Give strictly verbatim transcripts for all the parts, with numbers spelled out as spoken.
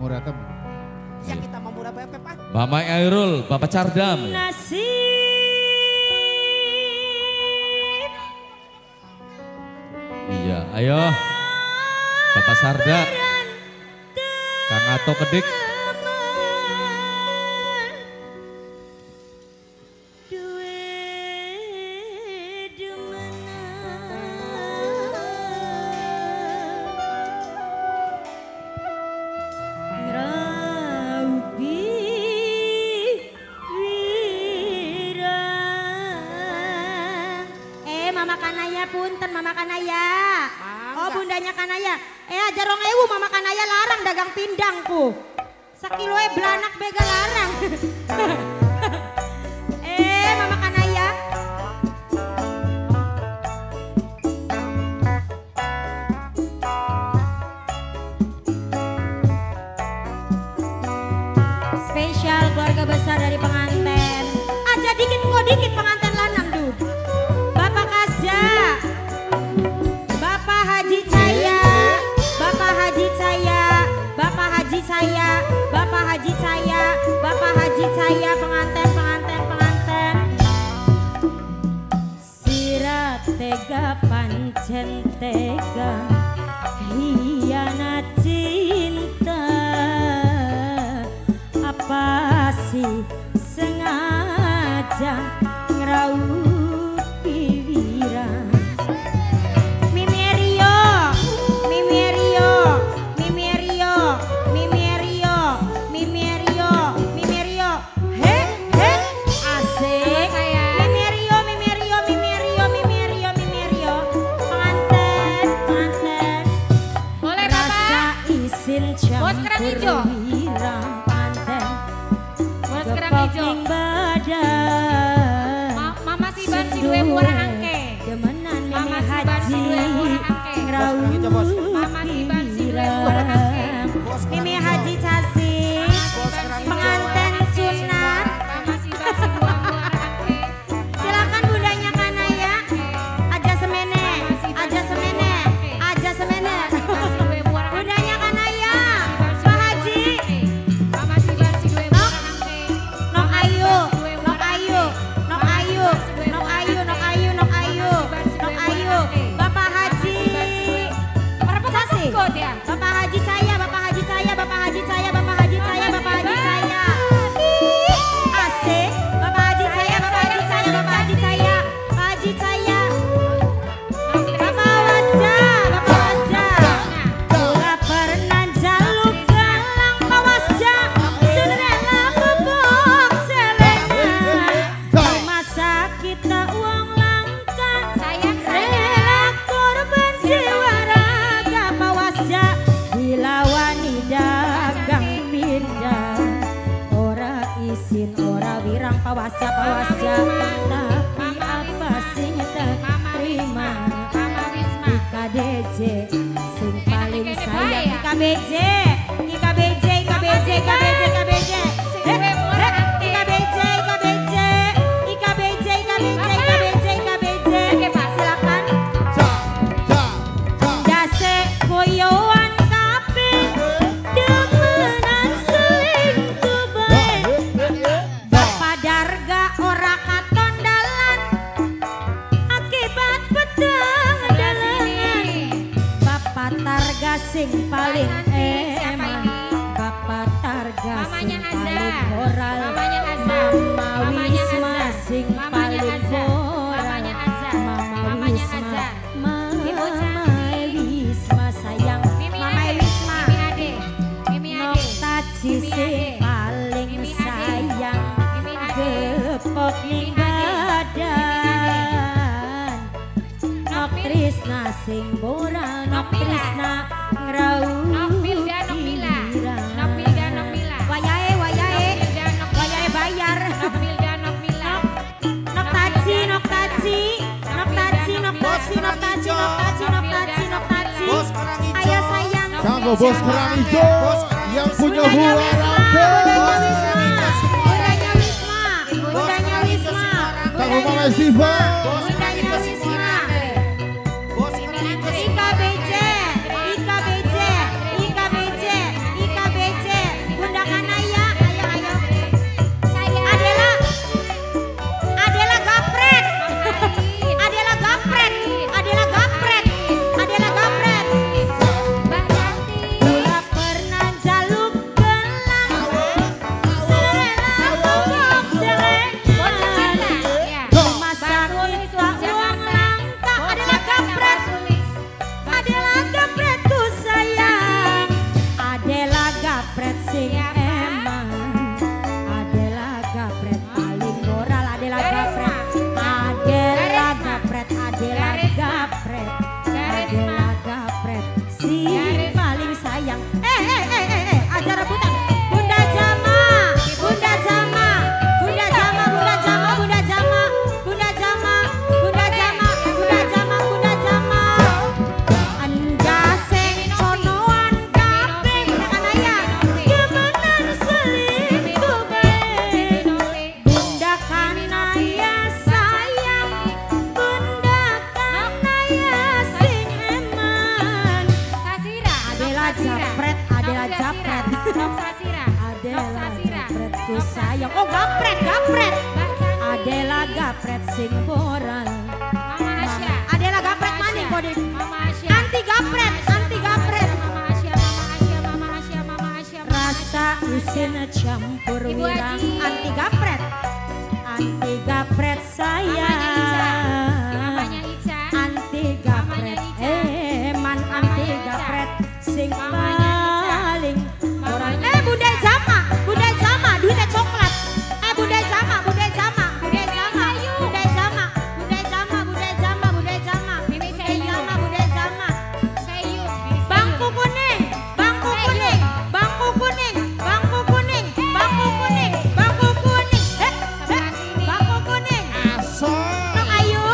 Murah tem. Ya kita mau murah Bapak Pak. Bapak Airul, Bapak Cardam. Nasib. Iya, ayo. Bapak Sarda. Kang Ato Kedik. I K B J, I K B J, I K B J, Capret, Adela Capret. Nok Sasira. Adela Capretku sayang. Oh Gapret, Gapret. Adela Gapret sing boran. Mama Asya. Adela Gapret maning kodik. Mama Asya. Anti Gapret, anti Gapret. Mama Asya, Mama Asya, Mama Asya, Mama Asya. Rasa usin campur wirang. Anti Gapret, anti Gapret sayang. Sing paling orang eh budaya Jama, budaya Jama, duitnya coklat. Eh budaya Jama, budaya Jama, budaya Jama, budaya Jama, budaya Jama, budaya Jama, budaya Jama, budaya Jama, budaya Jama. Bangku kuning, bangku kuning, bangku kuning, bangku kuning, bangku kuning, bangku kuning. Eh, bangku kuning. Asal. Nok Ayu,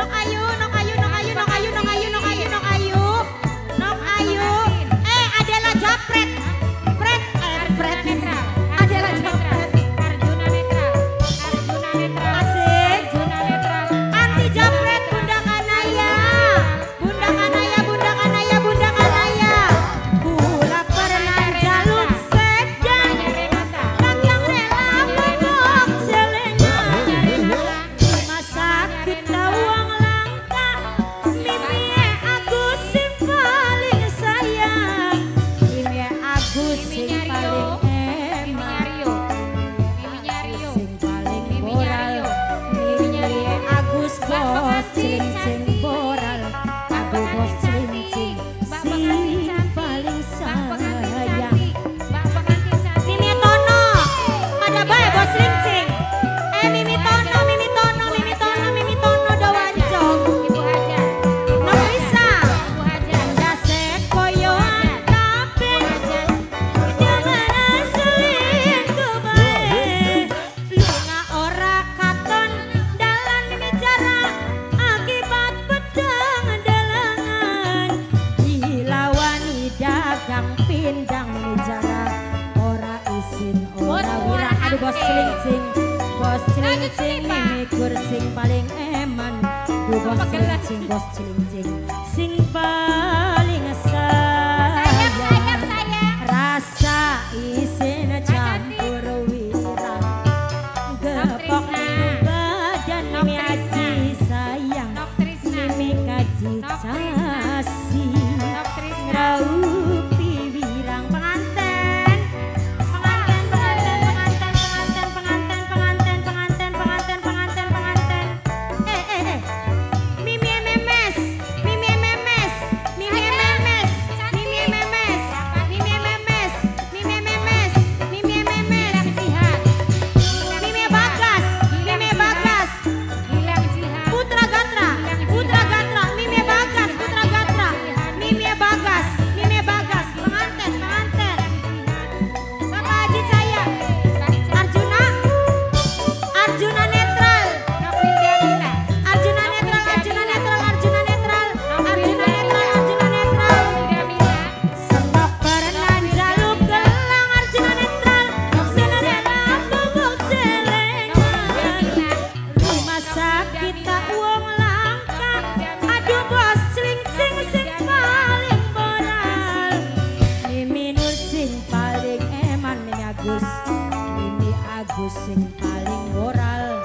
Nok Ayu, Nok Ayu, Nok Ayu, Nok Ayu, Nok Ayu, Nok Ayu, Nok Ayu. Pret, pret, eh, pret netral. Adela Capret, Arjuna netral, Arjuna netral, asik, Arjuna netral. Anti Capret, Bunda Kanaya, Bunda Kanaya, Bunda Kanaya, Bunda Kanaya. Gula perenang jalur sedang, tak yang rela menolak jelenya. Cuma sakit tawang langka, mimpi aku sih paling sayang. Miminya Rio, miminya Rio, miminya Rio, miminya Rio, miminya Rio. Agus bos cincin boral, aku bos cincin si paling sayang. Mimi Tono, pada baik bos cincin. Eh Mimi Tono, Mimi Tono, Mimi Tono, Mimi Tono doancong. Ibu Haja, Nolisa, Ibu Haja, Jasek Koyoan. Bos cincin, bos cincin, mimi kursing paling eman. Bos cincin, bos cincin, sing paling sayang. Rasa isin campur wirang, gepok badan mimi aji sayang, mimi kaji casi, raupi wirang pengantin. Agus sing paling moral,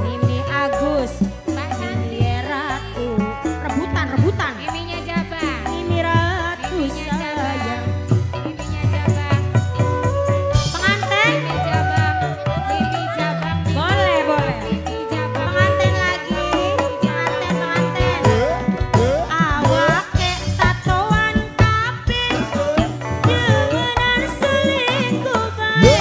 Mimi Agus, Mbak Santi, Ratu, rebutan rebutan, Miminya Jabang, Mimi Ratu sayang, Miminya Jabang, pengantin, Mimi Jabang, Mimi Jabang, boleh boleh, Mimi Jabang, pengantin lagi, pengantin pengantin, awak ke tatoan tapi jangan selingkuh baik.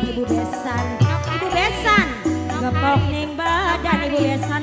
Ibu Besan, Ibu Besan, gepok ning badan Ibu Besan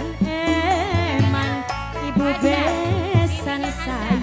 eman, Ibu Besan sayang.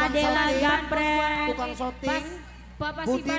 Adela Gapret, Bukan Soting, Bapak Siban.